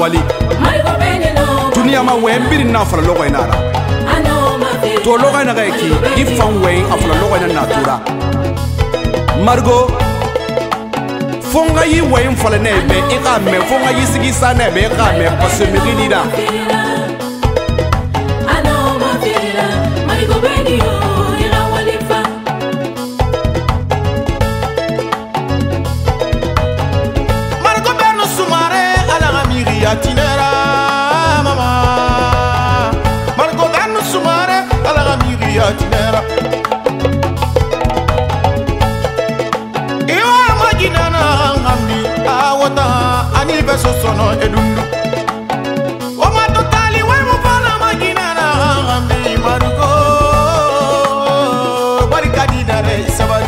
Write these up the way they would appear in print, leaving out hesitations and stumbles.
Wali dunia ma wembiri na fara logo inara to logo inaga eki ifan way afala logo ina natura Margo fonga yi way mfala nebe ikame fonga yi sigisa nebe ikame pase miridida Tinera mama Margo Ben Soumare ala gamiri ya tinera Ewa magina na ngambi awata anil beso sono edundu Oma totali we mupana magina na ngambi Margo barikadi dare sabari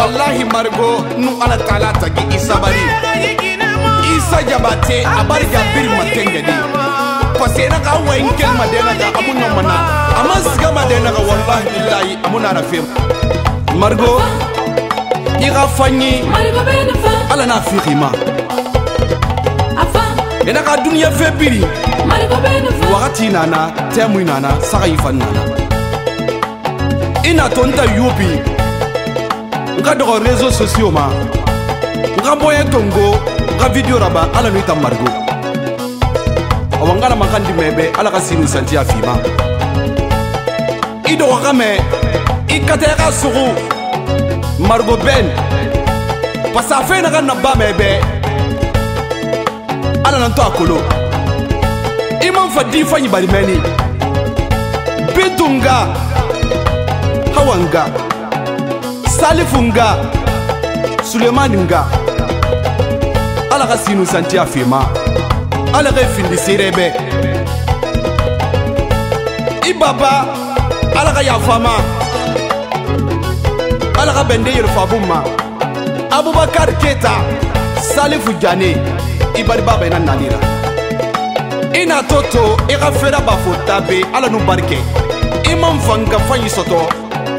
Wallahi Margo nu ala taala tagi isabari isa jabate abari jabir matenge di pasena ka wenke madena da amunyo mana amazga madena ka wallahi billahi amuna rafim Margo iga fanyi ala na fiqima afa ena ka dunya febiri wakati nana temu nana sakai fanana ina tonta yupi Gadro réseaux sociaux ma Gaboye Tongo ga vidéo raba ala nuita Margo Awangala makandi mebe ala kasinu santi afima Ido wakame ikatera suru Margo Ben pasa fe na ganna ba mebe ala nanto akolo Imam fadi fanyi balimeni Bitunga Hawanga Salifunga Suleimaninga ala kasinu santi afima ala refindi sirebe ibaba ala kayafama ala kabende yerfabuma Abubakar Keta Salifu Jane ibari baba ina nanira ina toto irafera bafotabe ala nubarke imam fanga fanyi soto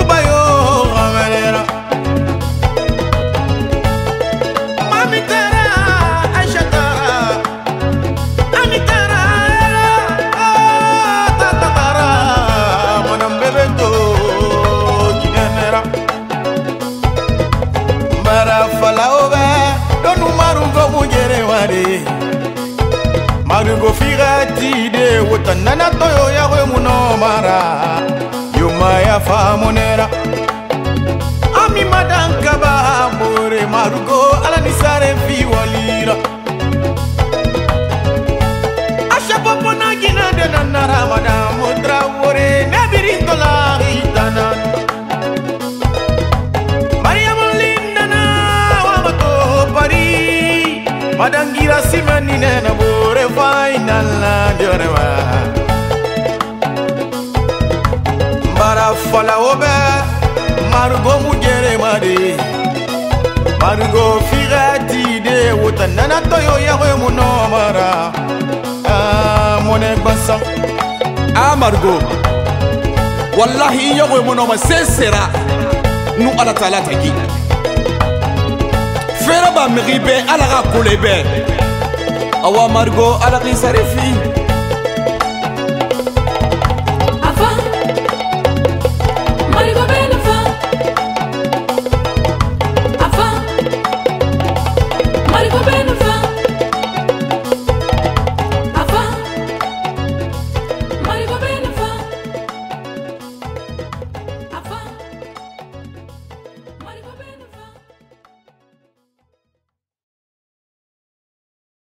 ubayo gamalera mami tara ashaka amitara tatara monambebento kinera marafala Margo firati de wotanana toyo ya remuno mara Yuma ya famonera Ami madanka ba amore Margo ala nisare fi walira Asha popo na gina de nanara madamo trawore Nabirinto la gitana Madangira simani nena bore final la jorema Bara fala obe Margo mujere mari Margo firati de wotanana toyo yawe munomara Ah monek basa Ah Margo Wallahi yawe munoma sesera Nu ala taala tagi Fera ba meribe ala kolebe awa Margo ala kisarifi